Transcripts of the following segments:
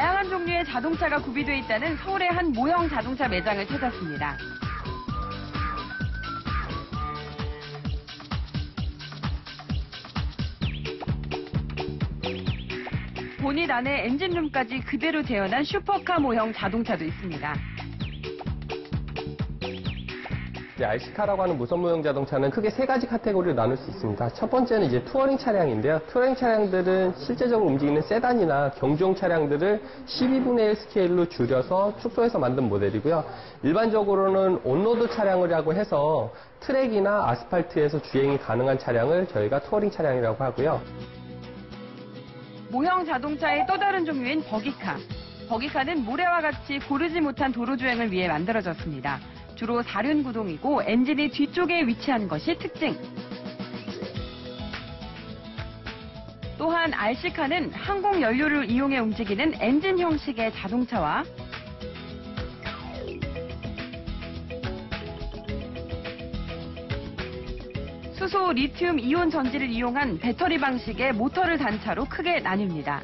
다양한 종류의 자동차가 구비되어 있다는 서울의 한 모형 자동차 매장을 찾았습니다. 본닛 안에 엔진룸까지 그대로 재현한 슈퍼카 모형 자동차도 있습니다. RC카라고 하는 무선 모형 자동차는 크게 세 가지 카테고리로 나눌 수 있습니다. 첫 번째는 이제 투어링 차량인데요. 투어링 차량들은 실제적으로 움직이는 세단이나 경주용 차량들을 12분의 1 스케일로 줄여서 축소해서 만든 모델이고요. 일반적으로는 온로드 차량이라고 해서 트랙이나 아스팔트에서 주행이 가능한 차량을 저희가 투어링 차량이라고 하고요. 모형 자동차의 또 다른 종류인 버기카. 버기카는 모래와 같이 고르지 못한 도로 주행을 위해 만들어졌습니다. 주로 4륜 구동이고 엔진이 뒤쪽에 위치한 것이 특징. 또한 RC카는 항공 연료를 이용해 움직이는 엔진 형식의 자동차와 수소 리튬 이온 전지를 이용한 배터리 방식의 모터를 단차로 크게 나뉩니다.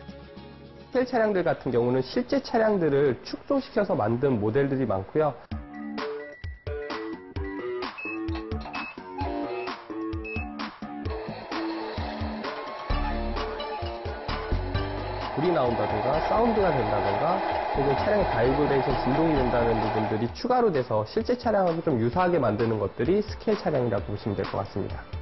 스케일 차량들 같은 경우는 실제 차량들을 축소시켜서 만든 모델들이 많고요. 불이 나온다든가 사운드가 된다든가 혹은 차량의 바이브레이션 진동이 된다는 부분들이 추가로 돼서 실제 차량하고 좀 유사하게 만드는 것들이 스케일 차량이라고 보시면 될 것 같습니다.